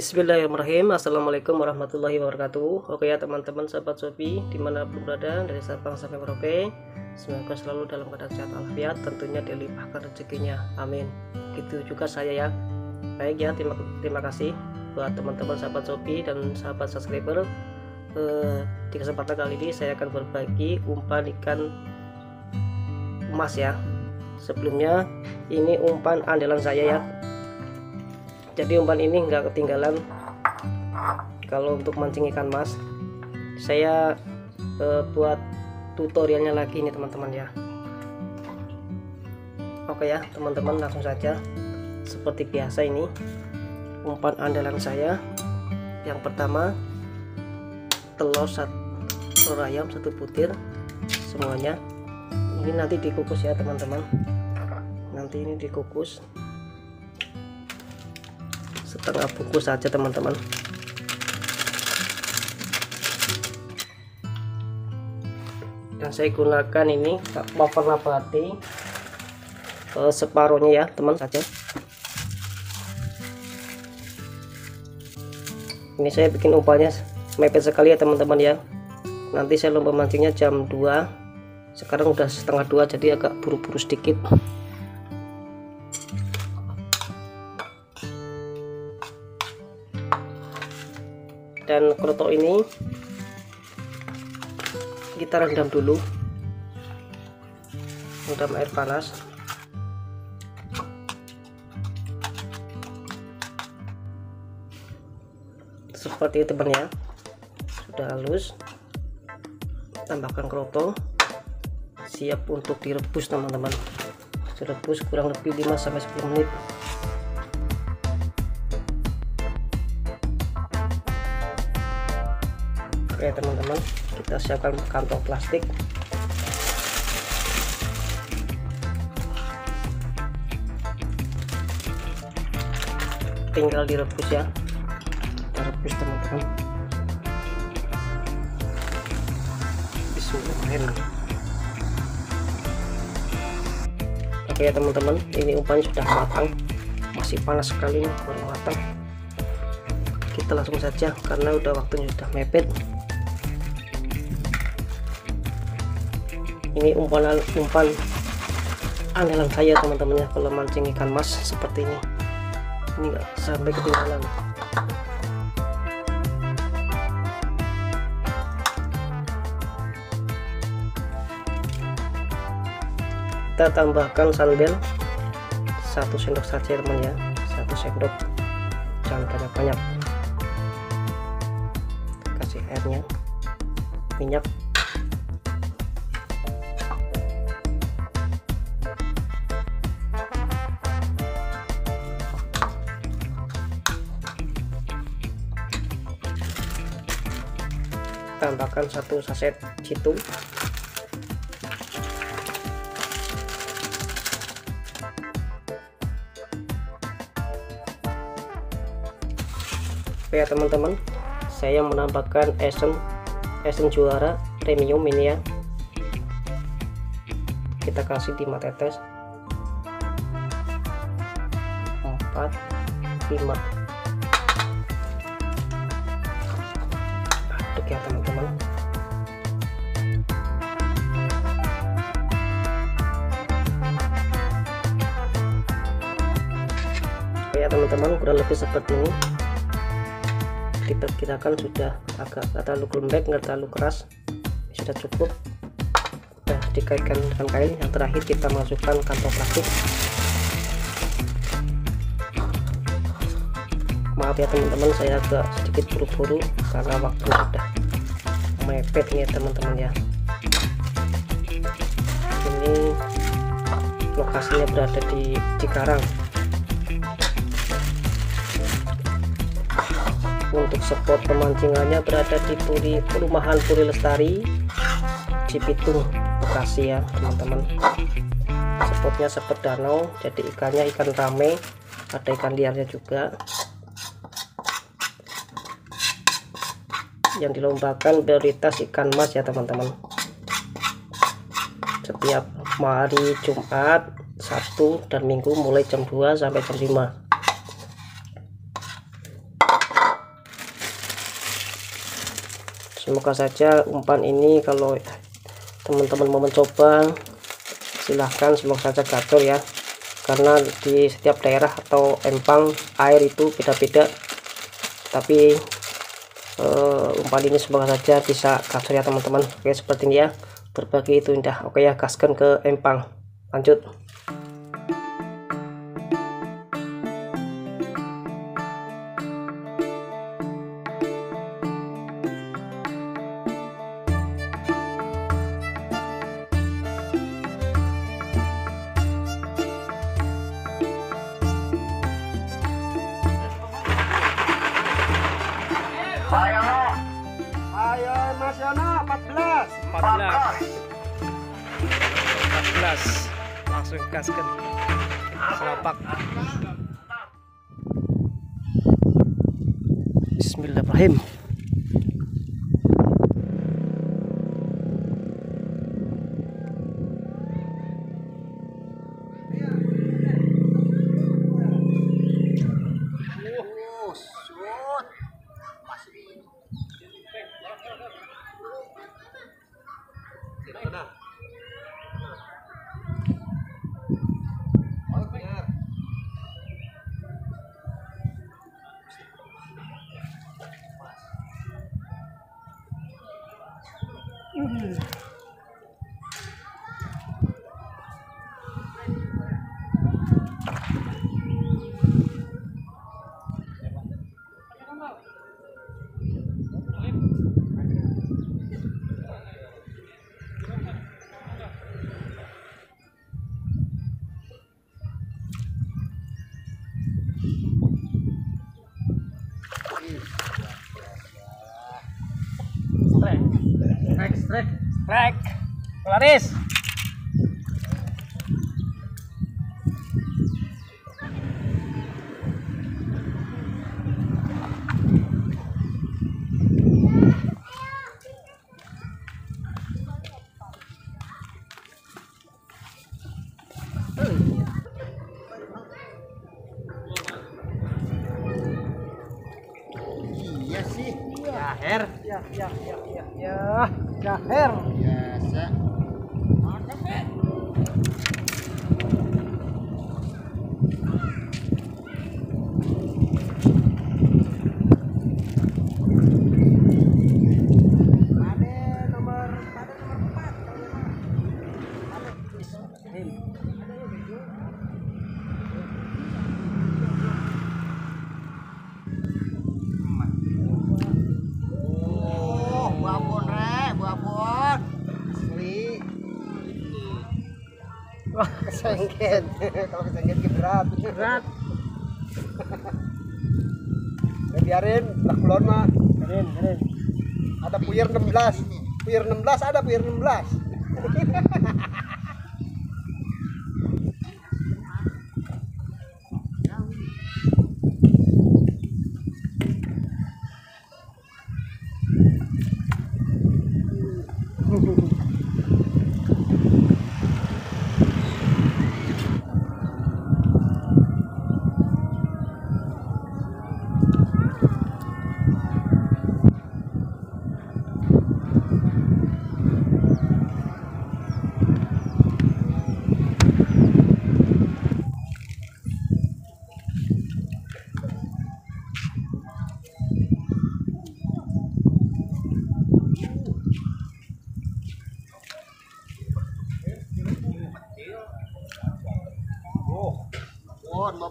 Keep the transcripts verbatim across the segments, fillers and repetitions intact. Bismillahirrahmanirrahim. Assalamualaikum warahmatullahi wabarakatuh. Oke ya teman-teman sahabat Shopee dimanapun berada, dari Sabang sampai Merauke, semoga selalu dalam keadaan sehat alfiat, tentunya dilimpahkan rezekinya, amin. Gitu juga saya ya. Baik ya, terima, terima kasih buat teman-teman sahabat Shopee dan sahabat subscriber. eh, Di kesempatan kali ini saya akan berbagi umpan ikan emas ya. Sebelumnya ini umpan andalan saya ya, jadi umpan ini nggak ketinggalan. Kalau untuk mancing ikan mas, saya e, buat tutorialnya lagi nih teman-teman ya. Oke ya teman-teman, langsung saja seperti biasa, ini umpan andalan saya. Yang pertama telur satu telur ayam satu butir semuanya. Ini nanti dikukus ya teman-teman, nanti ini dikukus setengah bungkus saja teman-teman. Dan saya gunakan ini warna nabati eh, separuhnya ya teman saja. Ini saya bikin umpannya mepet sekali ya teman-teman ya. Nanti saya lomba mancingnya jam dua. Sekarang udah setengah dua, jadi agak buru-buru sedikit. Dan kroto ini kita rendam dulu, rendam air panas. Seperti itu teman ya, sudah halus. Tambahkan kroto, siap untuk direbus teman-teman. Direbus kurang lebih lima sampai sepuluh menit. Oke teman-teman, kita siapkan kantong plastik. Tinggal direbus ya. Kita rebus teman-teman. Bismillahirrahmanirrahim. Oke ya teman-teman, ini umpannya sudah matang. Masih panas sekali, baru matang. Kita langsung saja karena udah waktunya sudah mepet. Ini umpan umpan andalan saya teman-temannya kalau mancing ikan mas seperti ini. Ini nggak sampai ketinggalan. Kita tambahkan sambel satu sendok saja teman ya, satu sendok, jangan banyak-banyak. Kasih airnya, minyak. Tambahkan satu saset situ, ya teman-teman. Saya menambahkan esen esen juara premium ini ya, kita kasih lima tetes. Empat lima ya teman-teman. Ya teman-teman, kurang lebih seperti ini. Diperkirakan sudah agak nggak terlalu lembek, nggak terlalu keras, sudah cukup. Nah, dikaitkan dengan kain. Yang terakhir kita masukkan kantong plastik. Maaf ya teman-teman, saya agak sedikit buru-buru karena waktu sudah mepet nih teman-teman ya. Ini lokasinya berada di Cikarang. Untuk spot pemancingannya berada di Puri Perumahan Puri Lestari, Cipitung, Bekasi ya teman-teman. Spotnya spot danau, jadi ikannya ikan rame, ada ikan liarnya juga. Yang dilombakan prioritas ikan mas ya teman-teman. Setiap hari Jumat, Sabtu, dan Minggu mulai jam dua sampai jam lima. Semoga saja umpan ini kalau teman-teman mau mencoba silahkan, semoga saja gacor ya, karena di setiap daerah atau empang air itu beda-beda. Tapi uh, umpan ini semoga saja bisa gacor ya teman-teman. Oke, seperti ini ya, berbagi itu indah. Oke ya, gaskan ke empang, lanjut. empat belas langsung gaskan selapak. Bismillahirrahmanirrahim. Rek, Laris. Iya sih, Daher. Ya, ya, ya, ya, ya. Daher. Biasa. Kesengket, kalau kesengket berat, berat. Ya biarin, lah kulon mah. Biarin, biarin. Ada puyer enam belas, puyer enam belas ada puyer enam belas.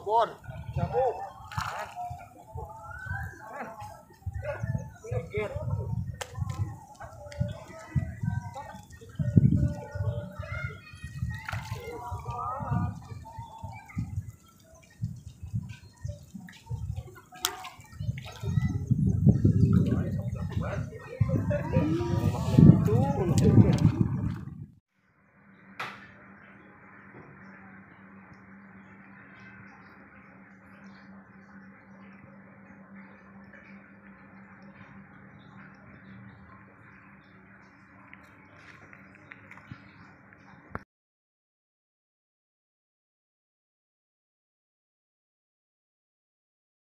Bon, cabut. Tuh.